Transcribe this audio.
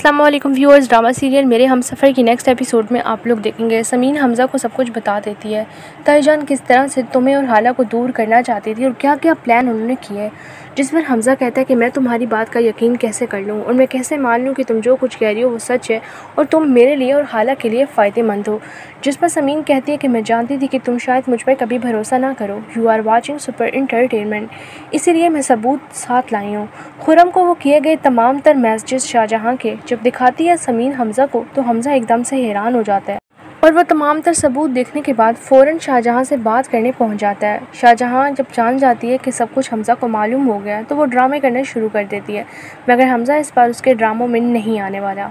अस्सलाम वालेकुम viewers. Drama serial मेरे हमसफ़र की नेक्स्ट एपिसोड में आप लोग देखेंगे समीन हमज़ा को सब कुछ बता देती है। ताइजान किस तरह से तुम्हें और हाला को दूर करना चाहती थी और क्या क्या प्लान उन्होंने किए, जिस पर हमज़ा कहता है कि मैं तुम्हारी बात का यकीन कैसे कर लूँ और मैं कैसे मान लूँ कि तुम जो कुछ कह रही हो वो सच है और तुम मेरे लिए और हाला के लिए फ़ायदेमंद हो। जिस पर समीन कहती है कि मैं जानती थी कि तुम शायद मुझ पर कभी भरोसा ना करो। You are watching super entertainment, इसीलिए मैं सबूत साथ लाई हूँ। खुरम को वो किए गए तमाम तर मैसेजेस शाहजहां के जब दिखाती है समीन हमज़ा को, तो हमज़ा एकदम से हैरान हो जाता है और वह तमाम तर सबूत देखने के बाद फ़ौरन शाहजहां से बात करने पहुंच जाता है। शाहजहां जब जान जाती है कि सब कुछ हमज़ा को मालूम हो गया है तो वो ड्रामे करने शुरू कर देती है, मगर हमज़ा इस बार उसके ड्रामों में नहीं आने वाला।